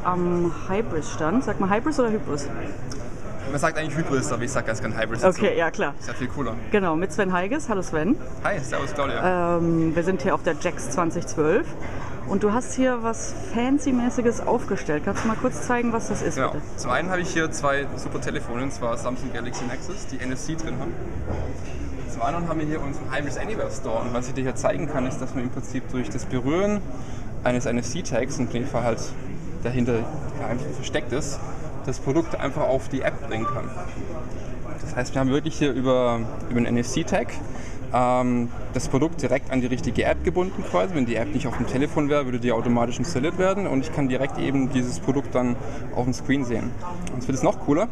hier am Hybris-Stand. Sag mal Hybris oder Hybris? Man sagt eigentlich Hybris, aber ich sag ganz gerne Hybris. Okay, dazu. Ja klar. Ist ja viel cooler. Genau, mit Sven Heiges. Hallo Sven. Hi, servus Claudia. Wir sind hier auf der JAX 2012 und du hast hier was Fancy-mäßiges aufgestellt. Kannst du mal kurz zeigen, was das ist? Genau. Bitte? Zum einen habe ich hier zwei super Telefone, und zwar Samsung Galaxy Nexus, die NFC drin haben. Zum anderen haben wir hier unseren Hybris Anywhere Store, und was ich dir hier zeigen kann, ist, dass man im Prinzip durch das Berühren eines NFC-Tags, in dem Fall halt dahinter einfach versteckt ist, das Produkt einfach auf die App bringen kann. Das heißt, wir haben wirklich hier über einen NFC-Tag das Produkt direkt an die richtige App gebunden quasi. Wenn die App nicht auf dem Telefon wäre, würde die automatisch installiert werden und ich kann direkt eben dieses Produkt dann auf dem Screen sehen. Jetzt wird es noch cooler.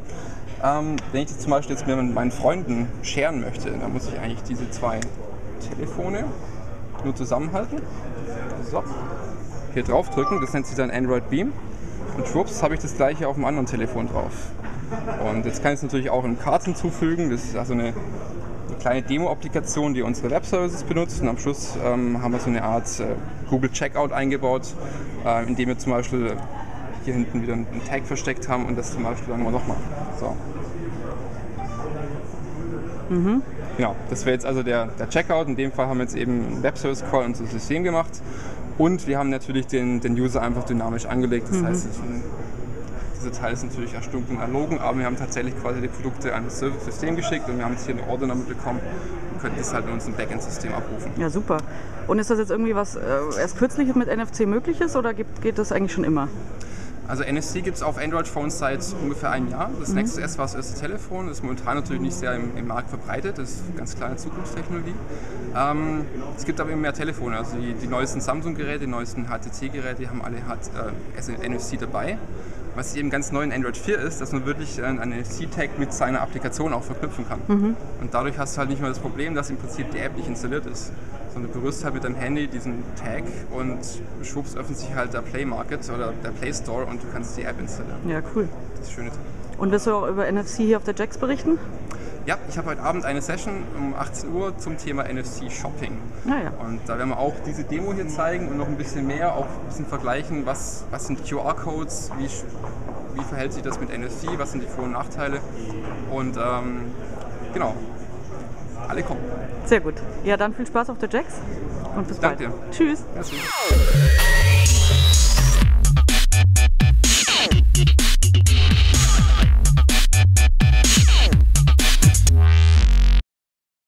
Wenn ich das zum Beispiel jetzt mit meinen Freunden sharen möchte, dann muss ich eigentlich diese zwei Telefone nur zusammenhalten. So. Hier drauf drücken, das nennt sich dann Android Beam. Und schwupps, habe ich das gleiche auf dem anderen Telefon drauf. Und jetzt kann ich es natürlich auch in Karten zufügen. Das ist also eine kleine Demo-Applikation, die unsere Web-Services benutzt. Und am Schluss haben wir so eine Art Google Checkout eingebaut, indem wir zum Beispiel hier hinten wieder einen Tag versteckt haben und das zum Beispiel dann nochmal. So. Mhm. Genau, das wäre jetzt also der Checkout. In dem Fall haben wir jetzt eben einen Web-Service-Call in unser System gemacht. Und wir haben natürlich den User einfach dynamisch angelegt, das heißt, dieser Teil ist natürlich erstunken und erlogen, aber wir haben tatsächlich quasi die Produkte an das System geschickt und wir haben jetzt hier eine Order damit bekommen und können das halt in unserem Backend-System abrufen. Ja, super. Und ist das jetzt irgendwie was erst kürzlich mit NFC möglich ist oder geht das eigentlich schon immer? Also NFC gibt es auf Android-Phones seit ungefähr einem Jahr. Das Nexus S war das erste Telefon, ist momentan natürlich nicht sehr im Markt verbreitet, das ist ganz klar eine Zukunftstechnologie. Es gibt aber immer mehr Telefone, also die neuesten Samsung-Geräte, die neuesten HTC-Geräte haben alle NFC dabei. Was eben ganz neu in Android 4 ist, dass man wirklich einen NFC-Tag mit seiner Applikation auch verknüpfen kann. Und dadurch hast du halt nicht mehr das Problem, dass im Prinzip die App nicht installiert ist, sondern du berührst halt mit deinem Handy diesen Tag und schwupps öffnet sich halt der Play Market oder der Play-Store und du kannst die App installieren. Ja, cool. Das ist schön. Und wirst du auch über NFC hier auf der JAX berichten? Ja, ich habe heute Abend eine Session um 18 Uhr zum Thema NFC Shopping. Naja. Und da werden wir auch diese Demo hier zeigen und noch ein bisschen mehr, auch ein bisschen vergleichen, was sind QR-Codes, wie verhält sich das mit NFC, was sind die Vor- und Nachteile und genau, alle kommen. Sehr gut. Ja, dann viel Spaß auf der JAX und bis bald. Danke dir. Tschüss. Merci.